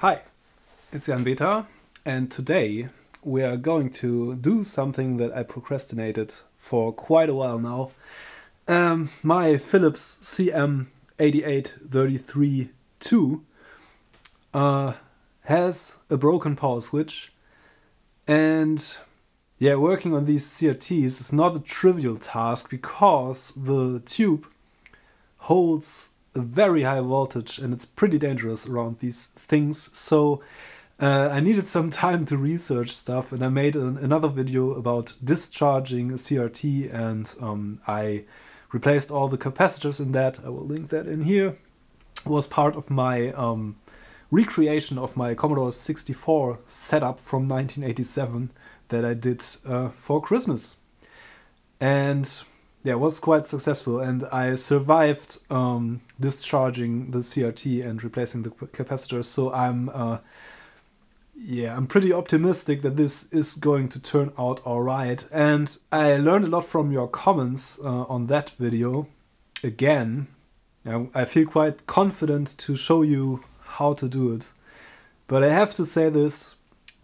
Hi, it's Jan Beta, and today we are going to do something that I procrastinated for quite a while now. My Philips CM8833-2 has a broken power switch, and yeah, working on these CRTs is not a trivial task because the tube holds a very high voltage and it's pretty dangerous around these things. So I needed some time to research stuff, and I made another video about discharging a CRT, and I replaced all the capacitors in that. I will link that in here. It was part of my recreation of my Commodore 64 setup from 1987 that I did for Christmas, and yeah, it was quite successful, and I survived discharging the CRT and replacing the capacitors. So I'm pretty optimistic that this is going to turn out all right. And I learned a lot from your comments on that video. Again, I feel quite confident to show you how to do it, but I have to say this.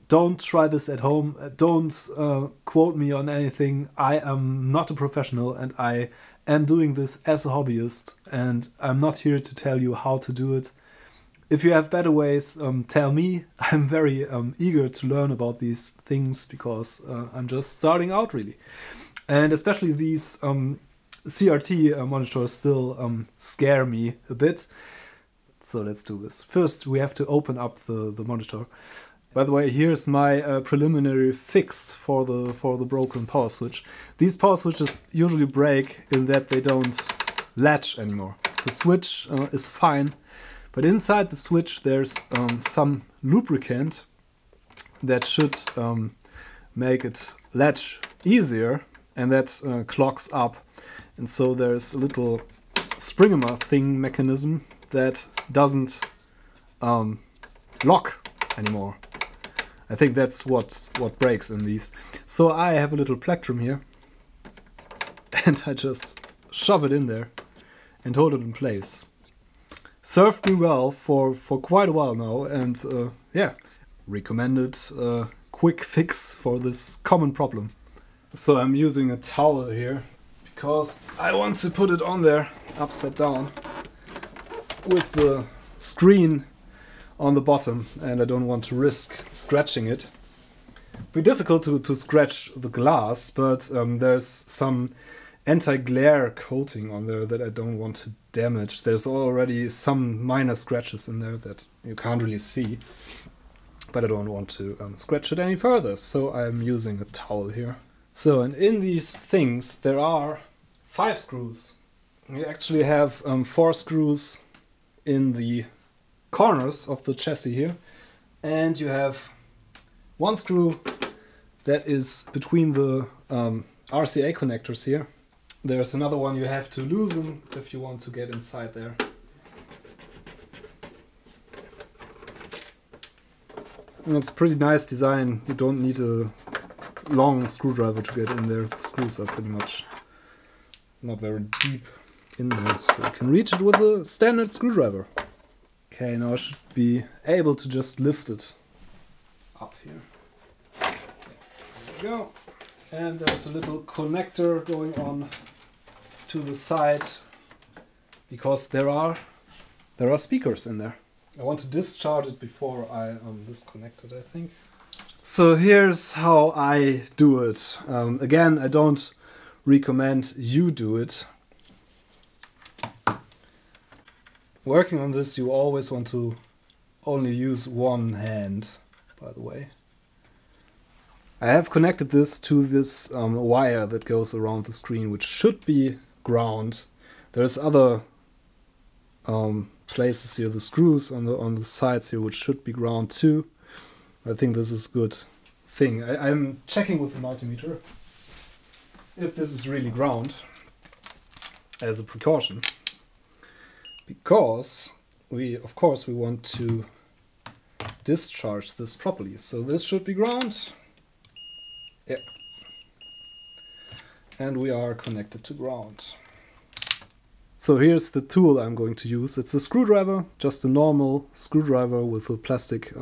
Don't try this at home. Don't quote me on anything. I am not a professional, and I am doing this as a hobbyist, and I'm not here to tell you how to do it. If you have better ways, tell me. I'm very eager to learn about these things because I'm just starting out, really. And especially these CRT monitors still scare me a bit. So let's do this. First, we have to open up the monitor. By the way, here's my preliminary fix for the broken power switch. These power switches usually break in that they don't latch anymore. The switch is fine, but inside the switch there's some lubricant that should make it latch easier, and that clogs up. And so there's a little Springer thing mechanism that doesn't lock anymore. I think that's what breaks in these. So I have a little plectrum here, and I just shove it in there and hold it in place. Served me well for quite a while now, and yeah, recommended a quick fix for this common problem. So I'm using a towel here because I want to put it on there upside down with the screen on the bottom, and I don't want to risk scratching it. It'd be difficult to scratch the glass, but there's some anti-glare coating on there that I don't want to damage. There's already some minor scratches in there that you can't really see, but I don't want to scratch it any further, so I'm using a towel here. So, and in these things there are 5 screws. We actually have 4 screws in the corners of the chassis here, and you have 1 screw that is between the RCA connectors here. There's another one you have to loosen if you want to get inside there. And it's a pretty nice design. You don't need a long screwdriver to get in there. The screws are pretty much not very deep in there, so you can reach it with a standard screwdriver. Okay, now I should be able to just lift it up here. There we go. And there's a little connector going on to the side because there are speakers in there. I want to discharge it before I disconnect it, I think. So here's how I do it. Again, I don't recommend you do it. Working on this, you always want to only use one hand, by the way. I have connected this to this wire that goes around the screen, which should be ground. There's other places here, the screws on the sides here, which should be ground too. I think this is a good thing. I'm checking with the multimeter if this is really ground as a precaution. Because of course we want to discharge this properly. So this should be ground. Yeah. And we are connected to ground. So here's the tool I'm going to use. It's a screwdriver, just a normal screwdriver with a plastic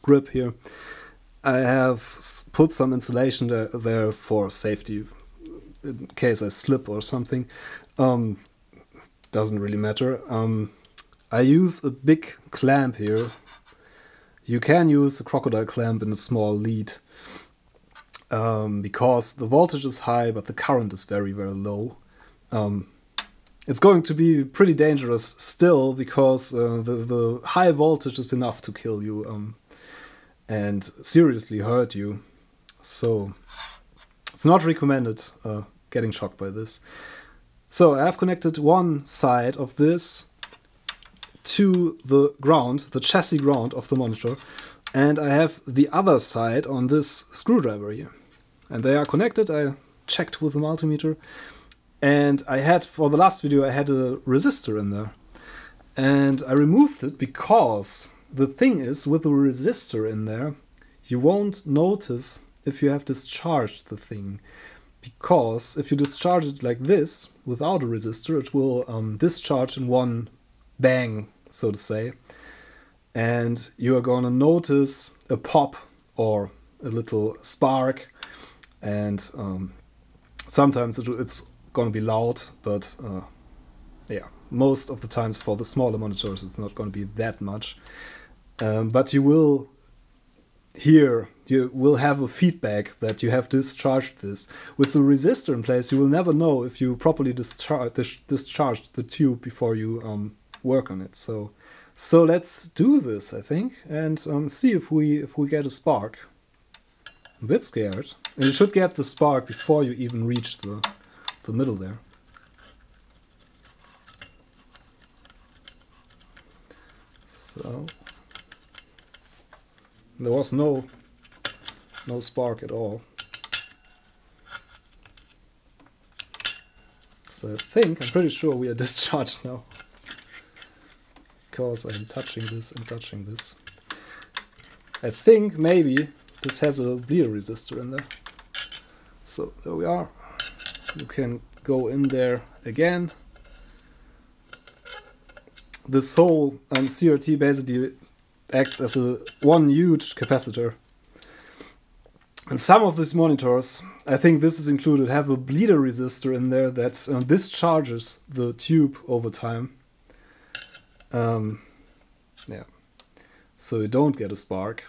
grip here. I have put some insulation there for safety, in case I slip or something. Doesn't really matter. I use a big clamp here. You can use a crocodile clamp in a small lead, because the voltage is high, but the current is very, very low. It's going to be pretty dangerous still, because the high voltage is enough to kill you and seriously hurt you. So it's not recommended getting shocked by this. So I have connected one side of this to the ground, the chassis ground of the monitor, and I have the other side on this screwdriver here. And they are connected. I checked with the multimeter. And I had, for the last video, I had a resistor in there. And I removed it because the thing is, with a resistor in there, you won't notice if you have discharged the thing. Because if you discharge it like this, without a resistor, it will discharge in one bang, so to say. And you are gonna notice a pop or a little spark. And sometimes it's going to be loud, but yeah, most of the times for the smaller monitors it's not going to be that much, but you will hear, you will have a feedback that you have discharged this. With the resistor in place, you will never know if you properly discharged the tube before you work on it. So let's do this, I think, and see if we get a spark. I'm a bit scared, and you should get the spark before you even reach the middle there. So there was no spark at all. So I think, I'm pretty sure we are discharged now, because I'm touching this and touching this. I think maybe this has a bleeder resistor in there. So there we are. You can go in there again. This whole CRT basically acts as one huge capacitor. And some of these monitors, I think this is included, have a bleeder resistor in there that discharges the tube over time. Yeah, so you don't get a spark.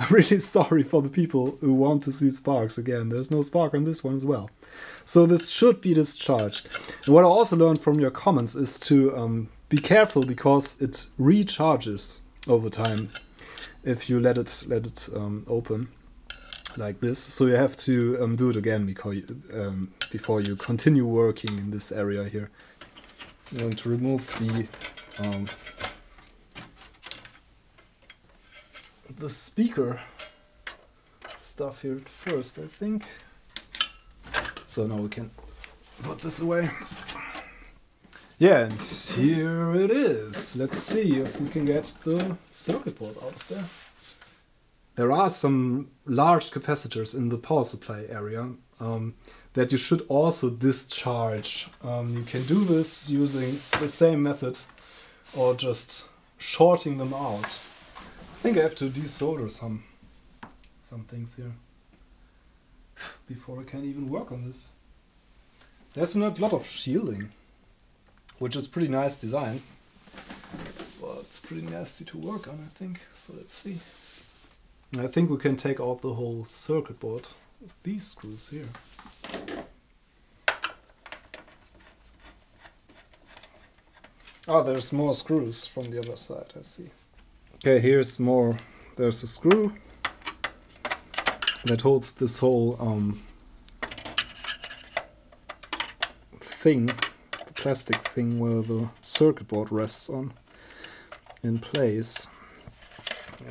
I'm really sorry for the people who want to see sparks again. There's no spark on this one as well. So this should be discharged. And what I also learned from your comments is to be careful, because it recharges over time if you let it open like this. So you have to do it again before you continue working in this area here. I'm going to remove the speaker stuff here first, I think. So now we can put this away. Yeah, and here it is. Let's see if we can get the circuit board out of there. There are some large capacitors in the power supply area that you should also discharge. You can do this using the same method or just shorting them out. I think I have to desolder some things here before I can even work on this. There's not a lot of shielding, which is pretty nice design, but it's pretty nasty to work on, I think. So let's see. And I think we can take out the whole circuit board with these screws here. Oh, there's more screws from the other side, I see. Okay, here's more. There's a screw that holds this whole thing, the plastic thing where the circuit board rests on, in place.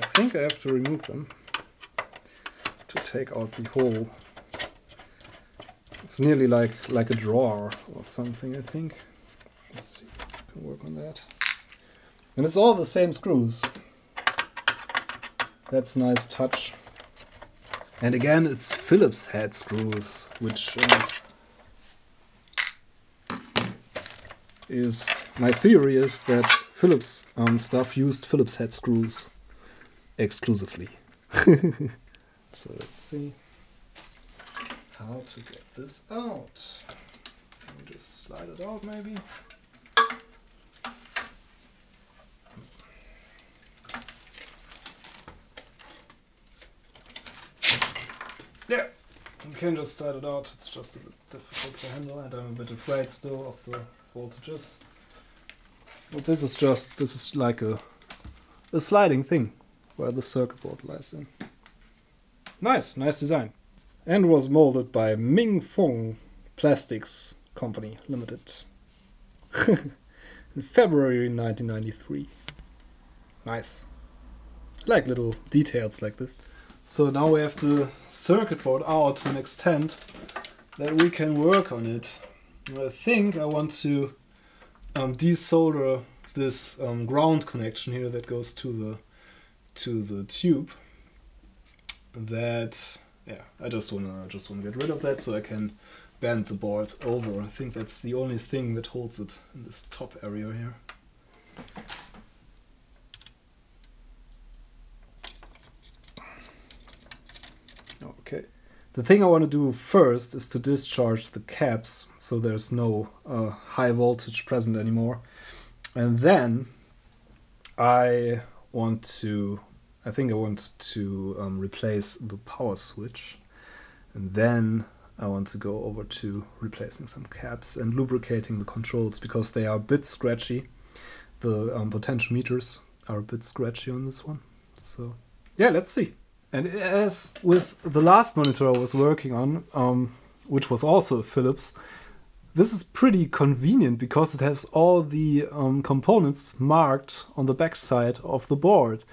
I think I have to remove them to take out the hole. It's nearly like a drawer or something, I think. Let's see if I can work on that. And it's all the same screws. That's a nice touch. And again, it's Philips head screws, which is my theory is that Philips stuff used Philips head screws exclusively. So let's see how to get this out. Can we just slide it out maybe? Yeah, you can just slide it out. It's just a bit difficult to handle and I'm a bit afraid still of the voltages. But this is like a sliding thing where the circuit board lies in. Nice, nice design. And was molded by Ming Fong Plastics Company Limited in February 1993. Nice. I like little details like this. So now we have the circuit board out to an extent that we can work on it. I think I want to desolder this ground connection here that goes to the tube. That, yeah, I just wanna get rid of that so I can bend the board over. I think that's the only thing that holds it in this top area here. Okay. The thing I want to do first is to discharge the caps so there's no high voltage present anymore. And then I think I want to replace the power switch. And then I want to go over to replacing some caps and lubricating the controls because they are a bit scratchy. The potentiometers are a bit scratchy on this one. So yeah, let's see. And as with the last monitor I was working on, which was also a Philips, this is pretty convenient because it has all the components marked on the backside of the board.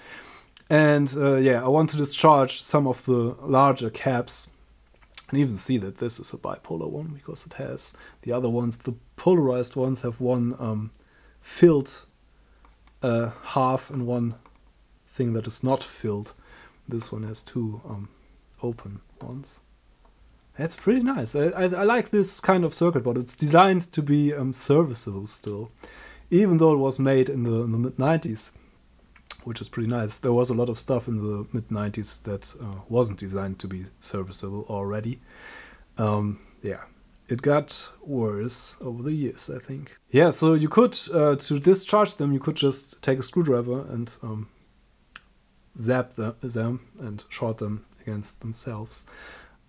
And yeah, I want to discharge some of the larger caps and even see that this is a bipolar one because it has the other ones. The polarized ones have one filled half and one thing that is not filled. This one has two open ones. That's pretty nice. I like this kind of circuit board. It's designed to be serviceable still, even though it was made in the mid-90s, which is pretty nice. There was a lot of stuff in the mid-90s that wasn't designed to be serviceable already. Yeah, it got worse over the years, I think. Yeah, so you could, to discharge them, you could just take a screwdriver and zap them and short them against themselves.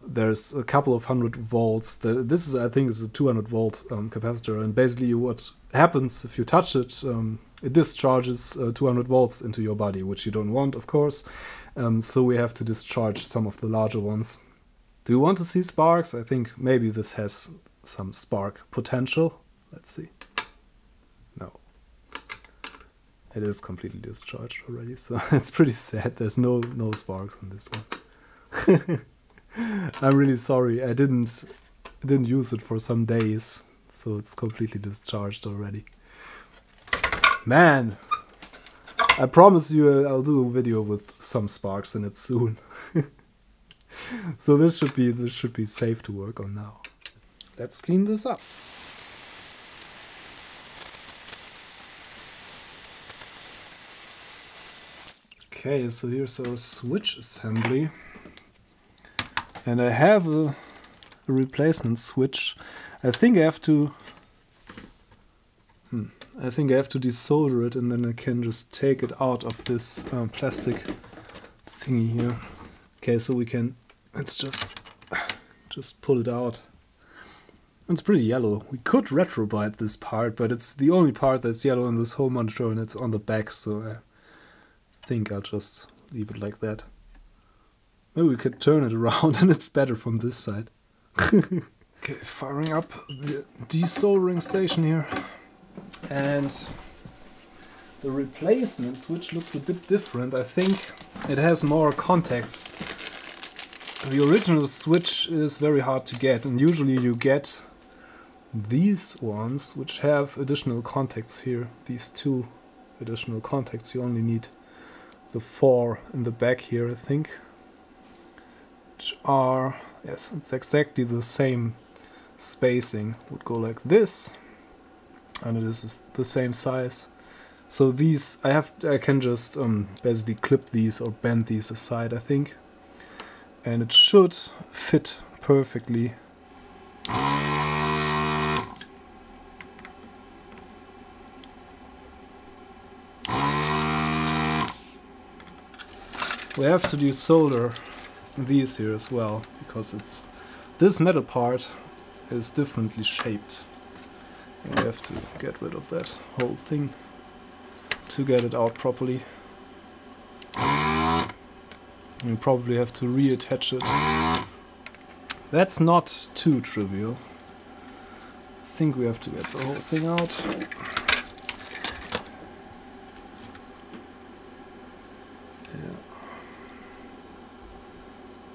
There's a couple of hundred volts. This is, I think, is a 200 volt capacitor, and basically what happens if you touch it, it discharges 200 volts into your body, which you don't want, of course. So we have to discharge some of the larger ones. Do you want to see sparks? I think maybe this has some spark potential. Let's see. No. It is completely discharged already, so it's pretty sad. There's no sparks on this one. I'm really sorry. I didn't use it for some days, so it's completely discharged already. Man, I promise you I'll do a video with some sparks in it soon. So this should be safe to work on now. Let's clean this up. Okay, so here's our switch assembly, and I have a replacement switch. I think I have to desolder it, and then I can just take it out of this plastic thingy here. Okay, so let's just pull it out. It's pretty yellow. We could retrobyte this part, but it's the only part that's yellow in this whole monitor, and it's on the back, so I think I'll just leave it like that. Maybe we could turn it around and it's better from this side. Okay, firing up the desoldering station here. And the replacement switch looks a bit different. I think it has more contacts. The original switch is very hard to get, and usually you get these ones which have additional contacts here. These two additional contacts. You only need the four in the back here, I think, which are, yes, it's exactly the same spacing. Would go like this, and it is the same size. So these I can just basically clip these or bend these aside, I think, and it should fit perfectly. We have to desolder these here as well, because it's this metal part is differently shaped. And we have to get rid of that whole thing to get it out properly. You probably have to reattach it. That's not too trivial. I think we have to get the whole thing out.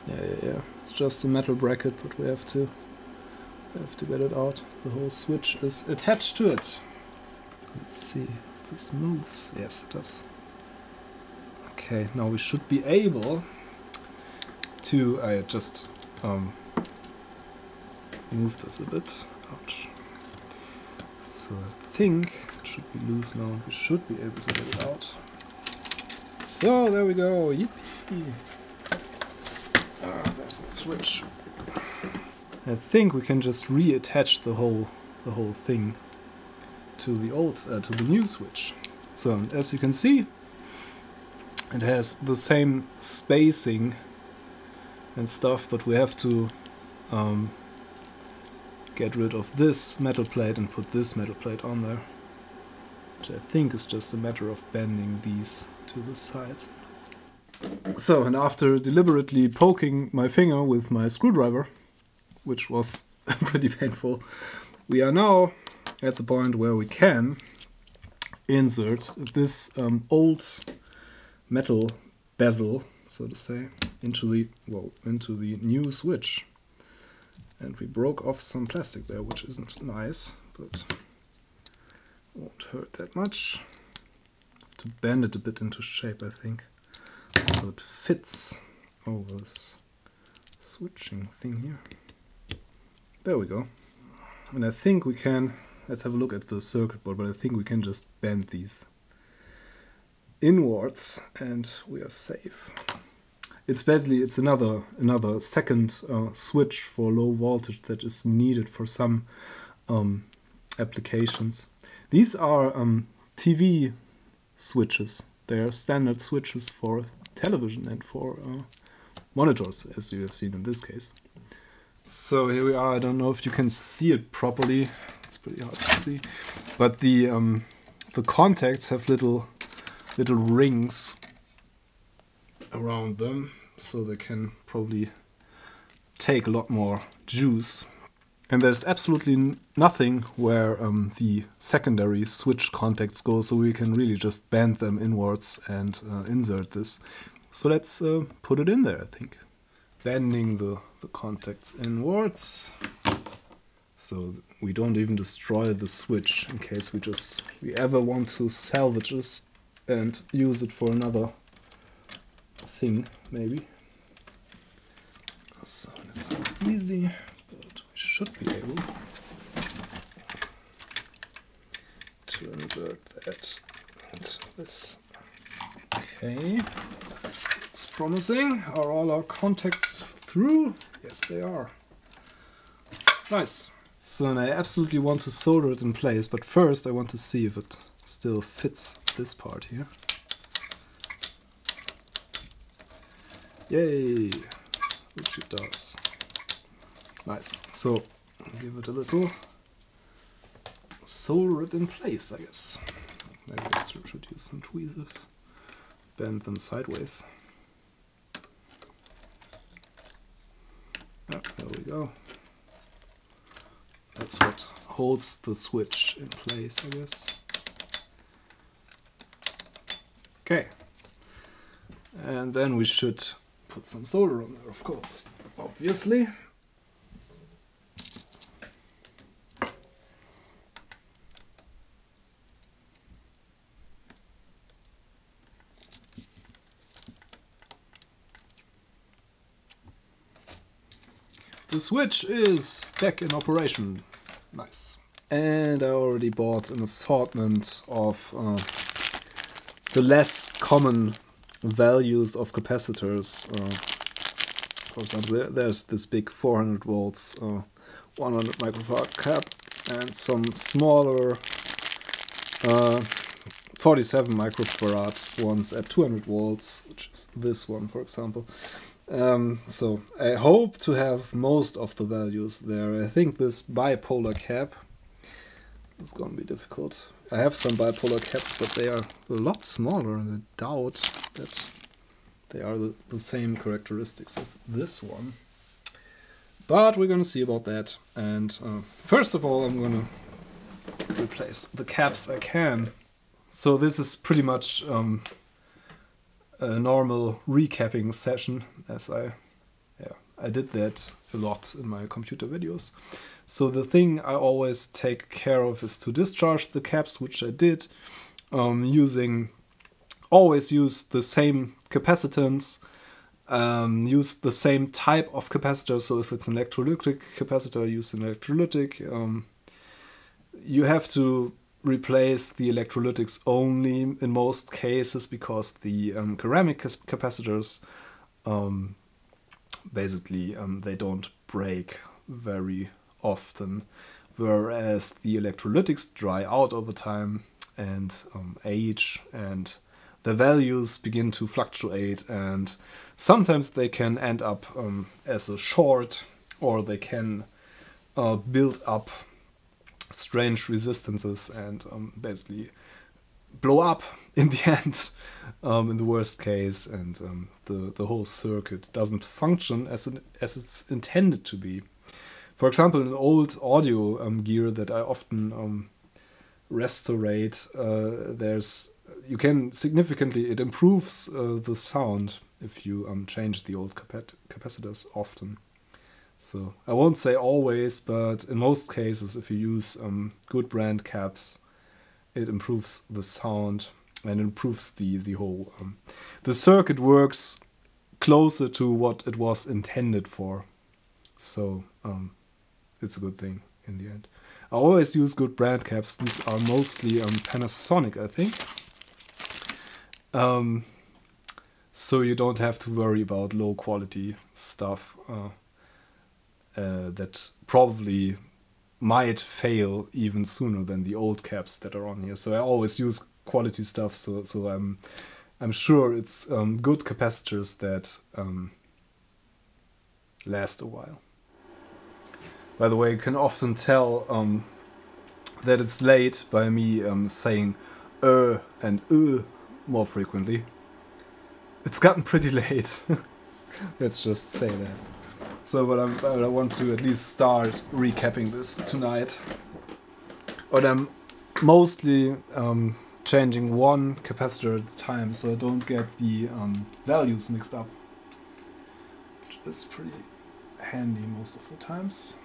Yeah. It's just a metal bracket, but we have to get it out. The whole switch is attached to it. Let's see. This moves. Yes, it does. Okay, now we should be able to just move this a bit. Ouch. So I think it should be loose now. We should be able to get it out. So there we go. Yippee! There's a switch. I think we can just reattach the whole thing to the new switch. So as you can see, it has the same spacing and stuff, but we have to get rid of this metal plate and put this metal plate on there, which I think is just a matter of bending these to the sides. So, and after deliberately poking my finger with my screwdriver, which was pretty painful, we are now at the point where we can insert this old metal bezel, so to say, into the new switch. And we broke off some plastic there, which isn't nice, but won't hurt that much. To bend it a bit into shape, I think, so it fits over this switching thing here. There we go. And I think we can. Let's have a look at the circuit board, but I think we can just bend these inwards and we are safe. It's basically, it's another second switch for low voltage that is needed for some applications. These are TV switches. They are standard switches for television and for monitors, as you have seen in this case. So here we are. I don't know if you can see it properly. It's pretty hard to see, but the contacts have little rings around them, so they can probably take a lot more juice. And there's absolutely nothing where the secondary switch contacts go, so we can really just bend them inwards and insert this. So let's put it in there, I think. Bending the contacts inwards. So we don't even destroy the switch in case we ever want to salvage this and use it for another thing, maybe. So that's not easy, but we should be able to insert that into this. Okay, it's promising. Are all our contacts through? Yes, they are. Nice. So, and I absolutely want to solder it in place, but first I want to see if it still fits this part here. Yay! Which it does. Nice. So, give it a little. Solder it in place, I guess. Maybe I should use some tweezers. Bend them sideways. Oh, there we go. That's what holds the switch in place, I guess. Okay. And then we should put some solder on there, of course, obviously. The switch is back in operation. Nice. And I already bought an assortment of the less common values of capacitors. For example, there's this big 400 volts, 100 microfarad cap, and some smaller 47 microfarad ones at 200 volts, which is this one, for example. So I hope to have most of the values there. I think this bipolar cap is going to be difficult. I have some bipolar caps, but they are a lot smaller, and I doubt that they are the same characteristics of this one. But we're going to see about that. And first of all, I'm going to replace the caps I can. So this is pretty much a normal recapping session, as I did that a lot in my computer videos. So the thing I always take care of is to discharge the caps, which I did, always use the same capacitance, use the same type of capacitor. So if it's an electrolytic capacitor, use an electrolytic. You have to replace the electrolytics only in most cases, because the ceramic capacitors basically they don't break very often, whereas the electrolytics dry out over time and age, and the values begin to fluctuate, and sometimes they can end up as a short, or they can build up strange resistances and basically blow up in the end, in the worst case, and the whole circuit doesn't function as it's intended to be. For example, an old audio gear that I often restaurate, you can significantly, it improves the sound if you change the old capacitors often. So I won't say always, but in most cases, if you use good brand caps, it improves the sound and improves the whole. The circuit works closer to what it was intended for, so it's a good thing in the end. I always use good brand caps. These are mostly Panasonic, I think. So you don't have to worry about low quality stuff. That probably might fail even sooner than the old caps that are on here. So I always use quality stuff, so I'm sure it's good capacitors that last a while. By the way, you can often tell that it's late by me saying and more frequently. It's gotten pretty late. Let's just say that. So, but I want to at least start recapping this tonight. But I'm mostly changing one capacitor at a time, so I don't get the values mixed up, which is pretty handy most of the times.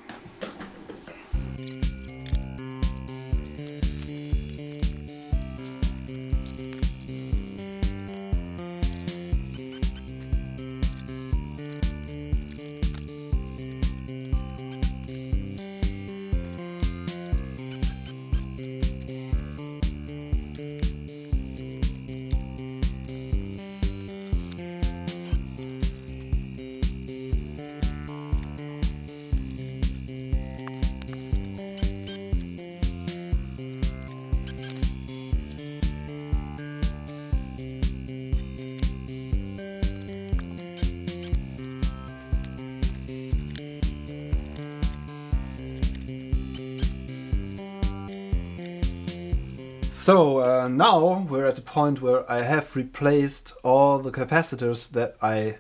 So now we're at the point where I have replaced all the capacitors that I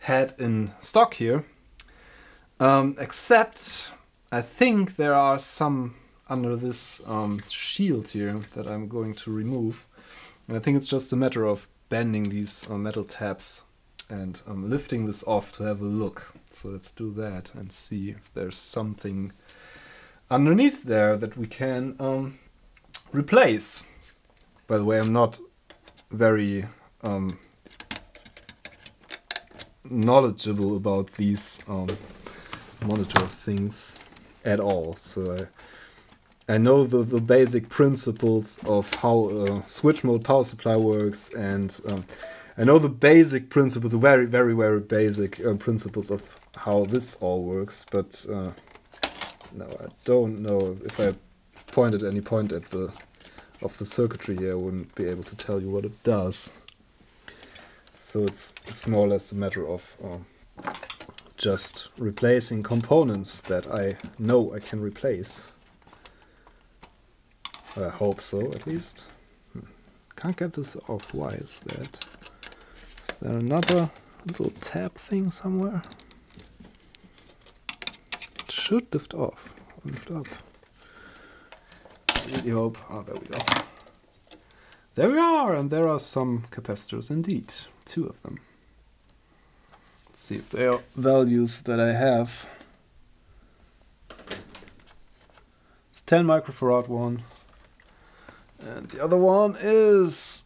had in stock here, except I think there are some under this shield here that I'm going to remove, and I think it's just a matter of bending these metal tabs and lifting this off to have a look. So let's do that and see if there's something underneath there that we can replace. By the way, I'm not very knowledgeable about these monitor things at all, so I know the basic principles of how a switch mode power supply works, and I know the basic principles, very, very basic principles of how this all works, but no, I don't know. If I point at any point at the circuitry here, I wouldn't be able to tell you what it does. So it's more or less a matter of just replacing components that I know I can replace. I hope so, at least. Can't get this off. Why is that? Is there another little tab thing somewhere? It should lift off. Lift up. Really hope. Oh, there we go. There we are! And there are some capacitors indeed. 2 of them. Let's see if they are values that I have. It's 10 microfarad one. And the other one is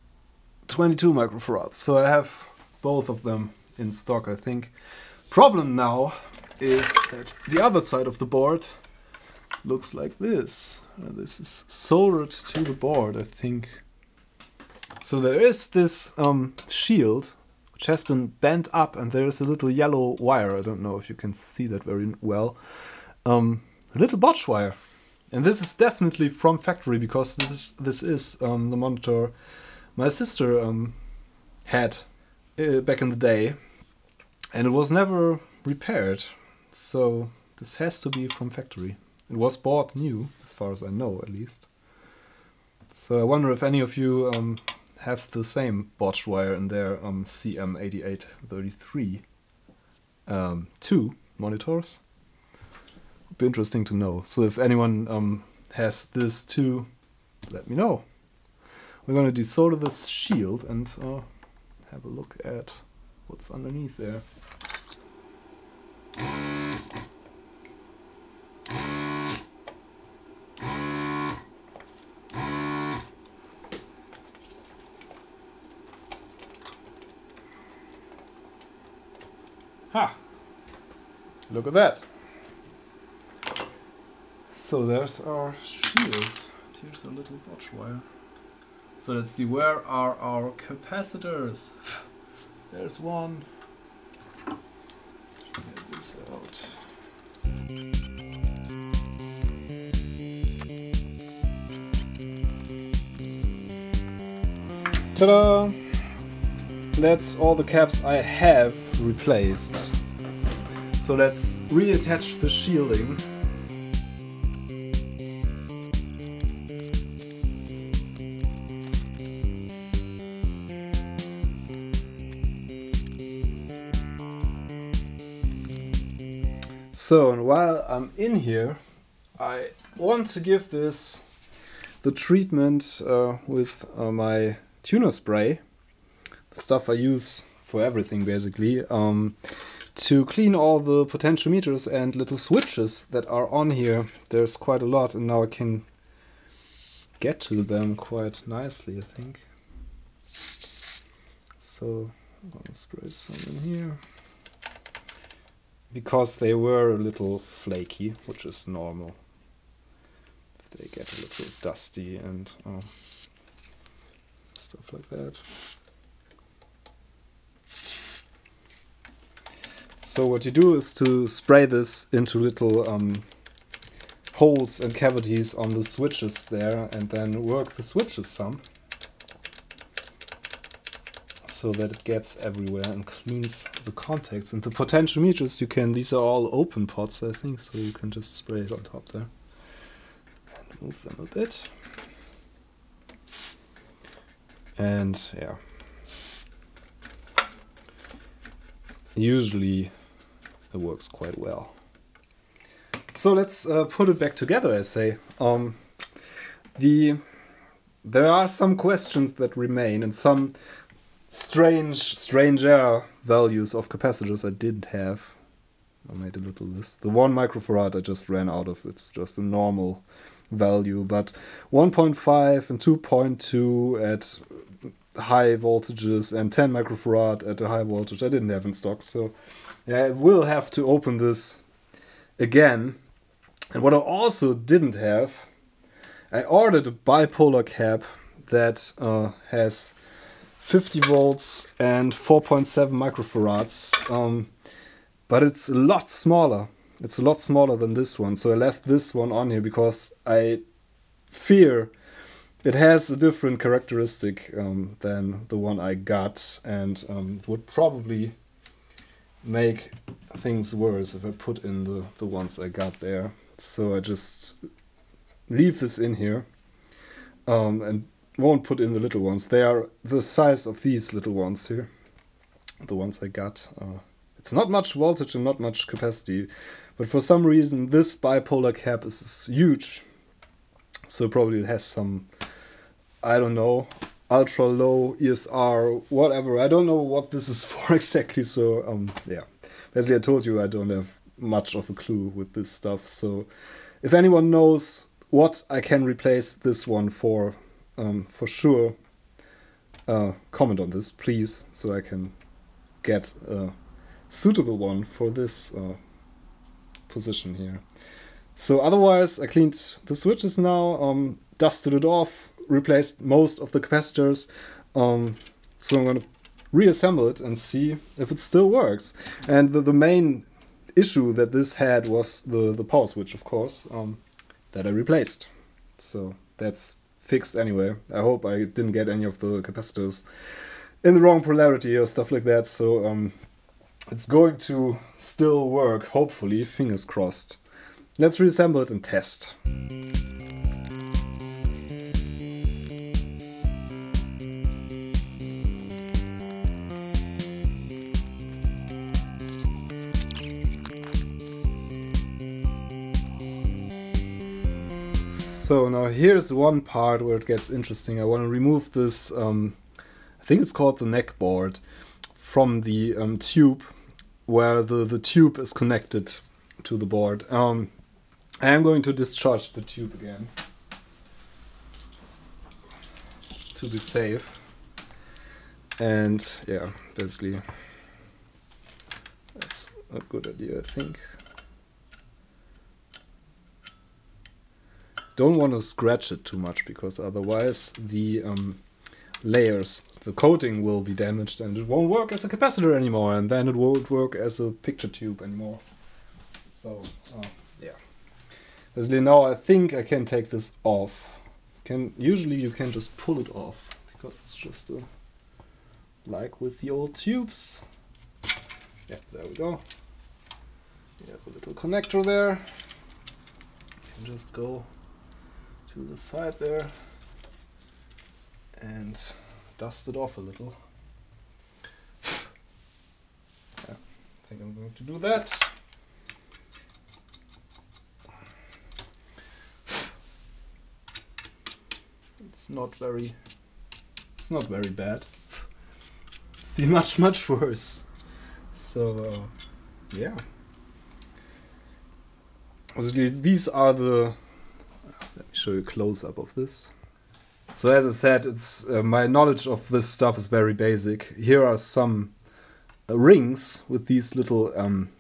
22 microfarads, so I have both of them in stock, I think. Problem now is that the other side of the board looks like this. This is soldered to the board, I think. So there is this shield, which has been bent up, and there is a little yellow wire. I don't know if you can see that very well. A little botch wire. And this is definitely from factory, because this is the monitor my sister had back in the day, and it was never repaired, so this has to be from factory. It was bought new, as far as I know, at least. So I wonder if any of you have the same botched wire in their CM8833-2 monitors. Be interesting to know. So if anyone has this too, let me know. We're going to desolder this shield and have a look at what's underneath there. Ha! Look at that! So there's our shields. Here's a little botch wire. So let's see, where are our capacitors? There's one. Get this out. Ta-da! That's all the caps I have replaced. So let's reattach the shielding. So, and while I'm in here, I want to give this the treatment with my tuner spray, the stuff I use for everything basically, to clean all the potentiometers and little switches that are on here. There's quite a lot, and now I can get to them quite nicely, I think. So, I'm gonna spray some in here, because they were a little flaky, which is normal. If they get a little dusty and stuff like that. So what you do is to spray this into little holes and cavities on the switches there, and then work the switches some, so that it gets everywhere and cleans the contacts. And the potentiometers, you can, these are all open pots, I think, so you can just spray it on top there. And move them a bit. And yeah. Usually it works quite well. So let's put it back together, I say. There are some questions that remain, and some strange error values of capacitors I didn't have. I made a little list. The 1 microfarad I just ran out of. It's just a normal value, but 1.5 and 2.2 at high voltages and 10 microfarad at a high voltage I didn't have in stock. So yeah, I will have to open this again. And what I also didn't have I ordered a bipolar cab that has 50 volts and 4.7 microfarads, but it's a lot smaller. It's a lot smaller than this one, so I left this one on here because I fear it has a different characteristic than the one I got, and would probably make things worse if I put in the ones I got there. So I just leave this in here and won't put in the little ones. They are the size of these little ones here, the ones I got. It's not much voltage and not much capacity, but for some reason this bipolar cab is huge, so probably it has some, I don't know, ultra low ESR, whatever. I don't know what this is for exactly, so yeah. Basically, I told you I don't have much of a clue with this stuff, so if anyone knows what I can replace this one for sure, comment on this, please, so I can get a suitable one for this position here. So otherwise, I cleaned the switches now, dusted it off, replaced most of the capacitors, so I'm gonna reassemble it and see if it still works. And the main issue that this had was the power switch, of course, that I replaced. So that's fixed anyway. I hope I didn't get any of the capacitors in the wrong polarity or stuff like that, so it's going to still work, hopefully, fingers crossed. Let's reassemble it and test. So now here's one part where it gets interesting. I want to remove this, I think it's called the neck board, from the tube, where the tube is connected to the board. I am going to discharge the tube again, to be safe. And yeah, basically, that's a good idea, I think. Don't want to scratch it too much, because otherwise the layers, the coating will be damaged and it won't work as a capacitor anymore, and then it won't work as a picture tube anymore. So, yeah. Basically now I think I can take this off. Usually you can just pull it off, because it's just like with the old tubes. Yeah, there we go. You have a little connector there. You can just go to the side there and dust it off a little. Yeah, I think I'm going to do that. It's not very bad. See, much worse. So yeah. These are the. Let me show you a close-up of this. So as I said, it's my knowledge of this stuff is very basic. Here are some rings with these little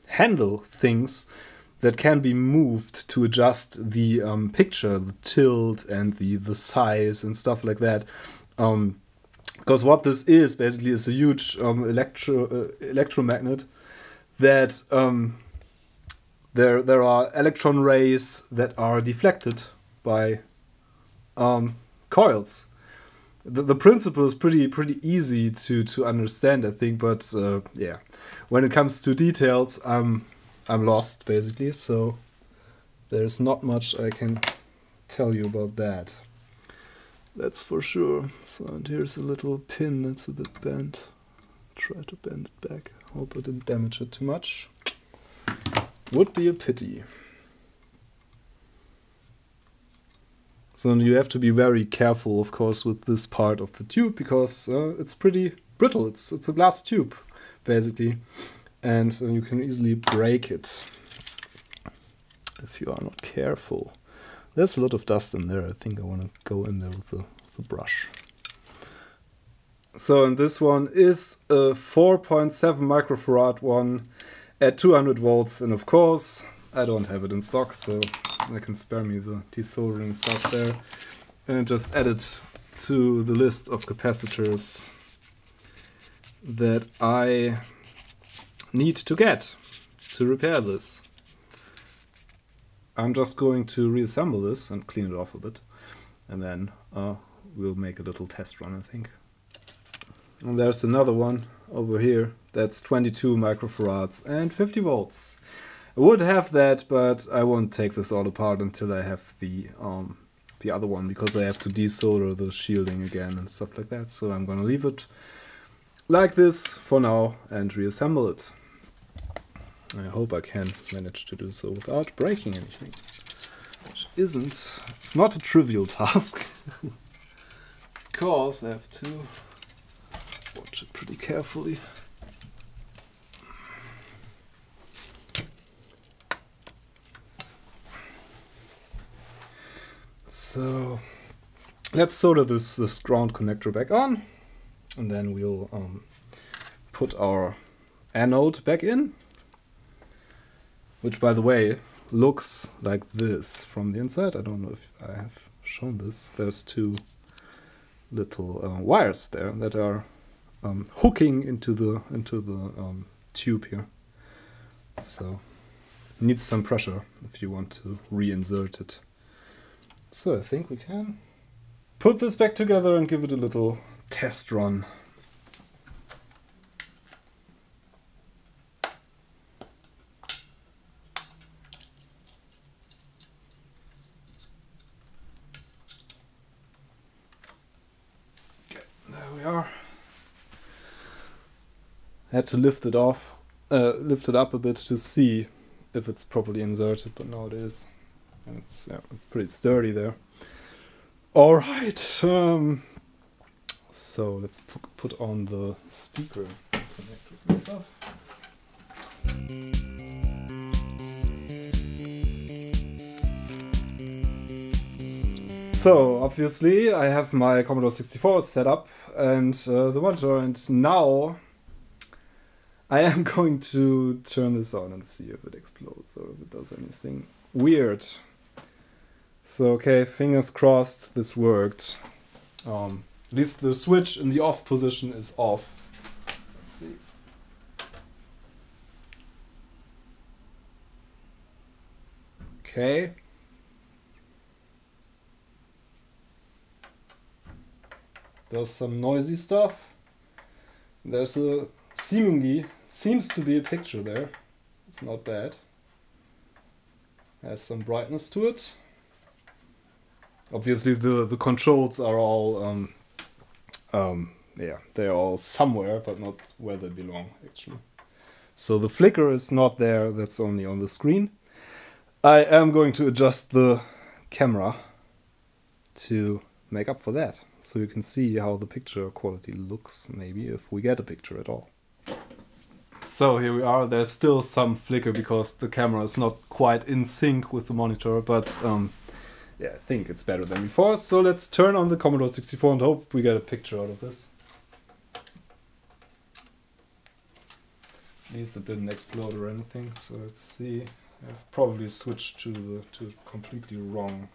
handle things that can be moved to adjust the picture, the tilt and the size and stuff like that. Because what this is basically is a huge electromagnet that there are electron rays that are deflected by coils. The principle is pretty easy to understand, I think, but yeah, when it comes to details, I'm lost basically. So there's not much I can tell you about that. That's for sure. So, and here's a little pin that's a bit bent. Try to bend it back. Hope I didn't damage it too much. Would be a pity. So you have to be very careful, of course, with this part of the tube, because it's pretty brittle. It's a glass tube, basically, and you can easily break it if you are not careful. There's a lot of dust in there. I think I want to go in there with the brush. So, and this one is a 4.7 microfarad one at 200 volts, and of course I don't have it in stock, so I can spare me the desoldering stuff there. And it just added to the list of capacitors that I need to get to repair this. I'm just going to reassemble this and clean it off a bit, and then we'll make a little test run, I think. And there's another one over here that's 22 microfarads and 50 volts. I would have that, but I won't take this all apart until I have the other one, because I have to desolder the shielding again and stuff like that. So I'm gonna leave it like this for now and reassemble it. I hope I can manage to do so without breaking anything, which isn't, it's not a trivial task, because I have to watch it pretty carefully. So let's solder this ground connector back on, and then we'll put our anode back in. Which, by the way, looks like this from the inside. I don't know if I have shown this. There's two little wires there that are hooking into the tube here. So needs some pressure if you want to reinsert it. So I think we can put this back together and give it a little test run. Had to lift it off, lift it up a bit to see if it's properly inserted, but now it is. And it's pretty sturdy there. All right, so let's put on the speaker connectors and stuff. So obviously I have my Commodore 64 set up and the monitor, and now I am going to turn this on and see if it explodes or if it does anything weird. So okay, fingers crossed this worked. At least the switch in the off position is off. Let's see. Okay. There's some noisy stuff. There's a seems to be a picture there. It's not bad. Has some brightness to it. Obviously the controls are all yeah, they're all somewhere, but not where they belong actually. So the flicker is not there, that's only on the screen. I am going to adjust the camera to make up for that, so you can see how the picture quality looks, maybe, if we get a picture at all. So here we are. There's still some flicker because the camera is not quite in sync with the monitor, but yeah, I think it's better than before. So let's turn on the Commodore 64 and hope we get a picture out of this. At least it didn't explode or anything, so let's see. I've probably switched to a completely wrong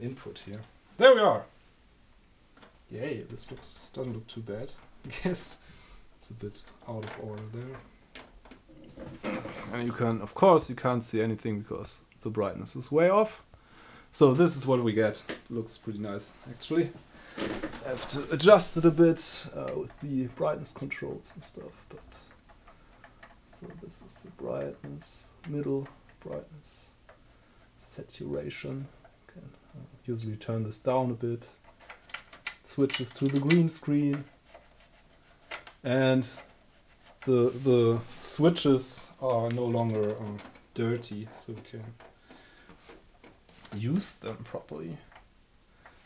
input here. There we are! Yay, this doesn't look too bad, I guess. It's a bit out of order there. And you can, of course, you can't see anything because the brightness is way off. So this is what we get. It looks pretty nice, actually. I have to adjust it a bit with the brightness controls and stuff. But so this is the brightness, middle brightness, saturation. I can usually turn this down a bit. Switches to the green screen. And the switches are no longer dirty, so we can use them properly.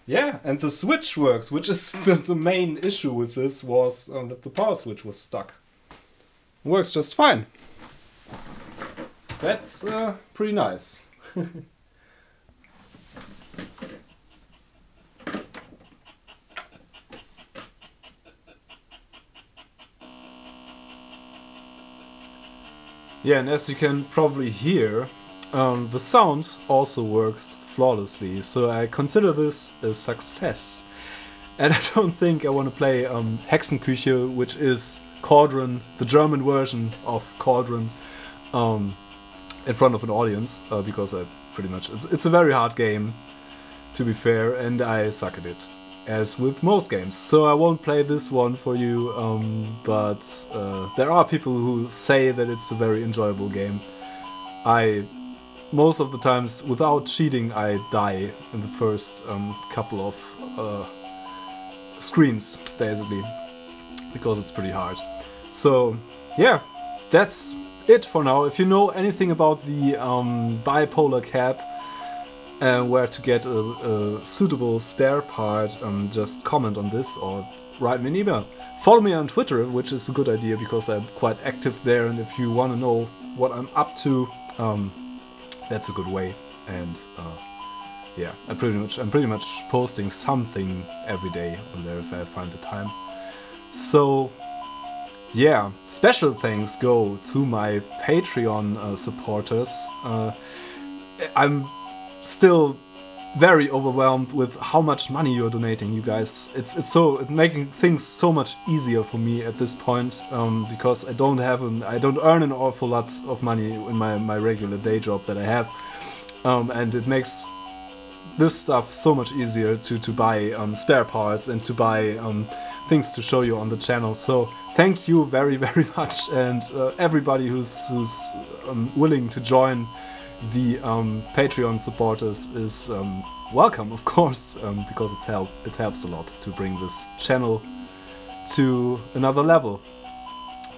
Yeah, and the switch works, which is the main issue with this, was that the power switch was stuck. It works just fine. That's pretty nice. Yeah, and as you can probably hear, The sound also works flawlessly, so I consider this a success. And I don't think I want to play Hexenküche, which is Cauldron, the German version of Cauldron, in front of an audience, because I pretty much... It's a very hard game, to be fair, and I suck at it, as with most games. So I won't play this one for you, but there are people who say that it's a very enjoyable game. Most of the times, without cheating, I die in the first couple of screens, basically, because it's pretty hard. So yeah, that's it for now. If you know anything about the bipolar cab and where to get a suitable spare part, just comment on this or write me an email. Follow me on Twitter, which is a good idea because I'm quite active there, and if you want to know what I'm up to, that's a good way. And yeah, I'm pretty much posting something every day on there if I find the time. So yeah, special thanks go to my Patreon supporters. I'm still very overwhelmed with how much money you're donating, you guys. It's making things so much easier for me at this point, because I don't earn an awful lot of money in my regular day job that I have, and it makes this stuff so much easier to buy spare parts and to buy things to show you on the channel. So thank you very, very much, and everybody who's willing to join the Patreon supporters is welcome, of course, because it helps a lot to bring this channel to another level.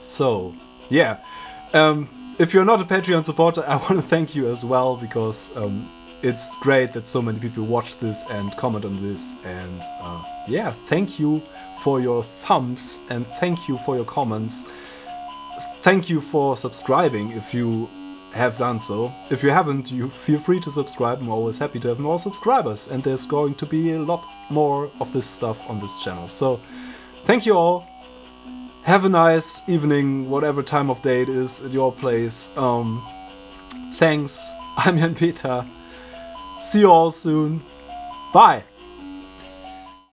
So yeah, if you're not a Patreon supporter, I want to thank you as well, because it's great that so many people watch this and comment on this. And yeah, thank you for your thumbs and thank you for your comments. Thank you for subscribing if you have done so. If you haven't, you feel free to subscribe. I'm always happy to have more subscribers, and there's going to be a lot more of this stuff on this channel. So thank you all. Have a nice evening, whatever time of day it is at your place. Thanks. I'm Jan Beta. See you all soon. Bye!